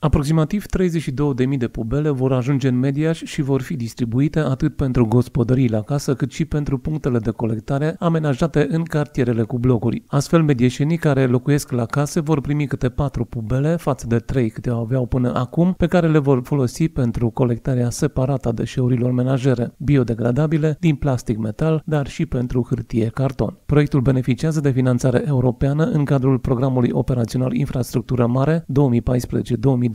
Aproximativ 32.000 de pubele vor ajunge în Mediaș și vor fi distribuite atât pentru gospodării la casă, cât și pentru punctele de colectare amenajate în cartierele cu blocuri. Astfel, medieșenii care locuiesc la case vor primi câte 4 pubele, față de 3 câte aveau până acum, pe care le vor folosi pentru colectarea separată a deșeurilor menajere, biodegradabile, din plastic-metal, dar și pentru hârtie-carton. Proiectul beneficiază de finanțare europeană în cadrul Programului Operațional Infrastructura Mare 2014-2020,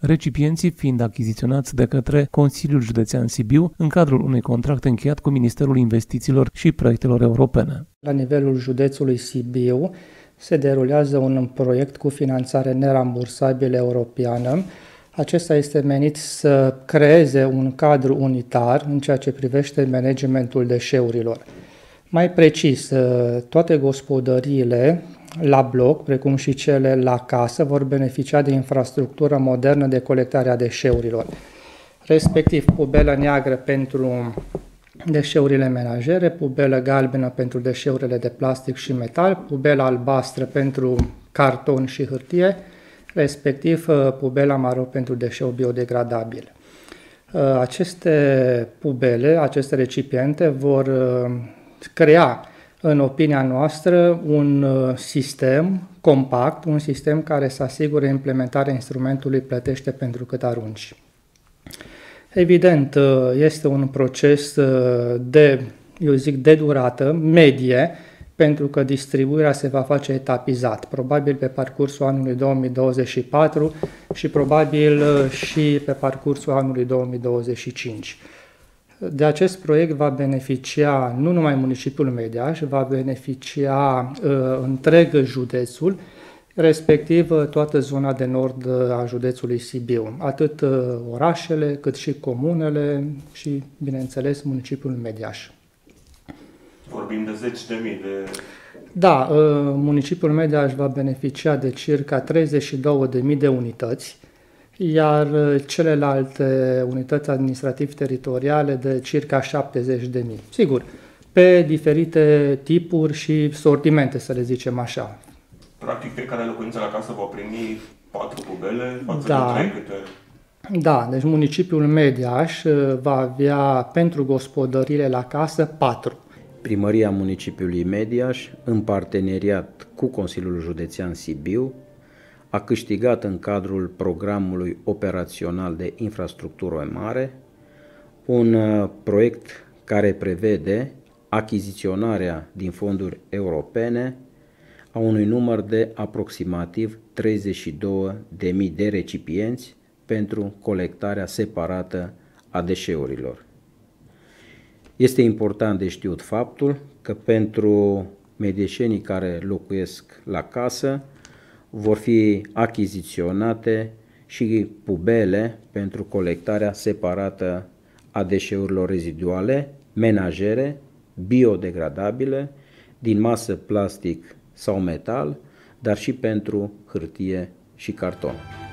recipienții fiind achiziționați de către Consiliul Județean Sibiu în cadrul unui contract încheiat cu Ministerul Investițiilor și Proiectelor Europene. La nivelul județului Sibiu se derulează un proiect cu finanțare nerambursabilă europeană. Acesta este menit să creeze un cadru unitar în ceea ce privește managementul deșeurilor. Mai precis, toate gospodăriile la bloc, precum și cele la casă, vor beneficia de infrastructură modernă de colectare a deșeurilor, respectiv pubelă neagră pentru deșeurile menajere, pubelă galbenă pentru deșeurile de plastic și metal, pubelă albastră pentru carton și hârtie, respectiv pubela maro pentru deșeuri biodegradabile. Aceste pubele, aceste recipiente vor crea, în opinia noastră, un sistem compact, un sistem care să asigure implementarea instrumentului plătește pentru cât arunci. Evident, este un proces de durată medie, pentru că distribuirea se va face etapizat, probabil pe parcursul anului 2024 și probabil și pe parcursul anului 2025. De acest proiect va beneficia nu numai municipiul Mediaș, va beneficia întreg județul, respectiv toată zona de nord a județului Sibiu, atât orașele, cât și comunele și, bineînțeles, municipiul Mediaș. Vorbim de 10.000 de... Da, municipiul Mediaș va beneficia de circa 32.000 de unități, iar celelalte unități administrativ-teritoriale de circa 70.000. Sigur, pe diferite tipuri și sortimente, să le zicem așa. Practic, fiecare locuință la casă va primi 4 pubele, față de 3 câte... Da, deci municipiul Mediaș va avea pentru gospodările la casă 4. Primăria Municipiului Mediaș, în parteneriat cu Consiliul Județean Sibiu, a câștigat în cadrul Programului Operațional de Infrastructură Mare un proiect care prevede achiziționarea din fonduri europene a unui număr de aproximativ 32.000 de recipienți pentru colectarea separată a deșeurilor. Este important de știut faptul că pentru medieșenii care locuiesc la casă vor fi achiziționate și pubele pentru colectarea separată a deșeurilor reziduale, menajere, biodegradabile, din masă, plastic sau metal, dar și pentru hârtie și carton.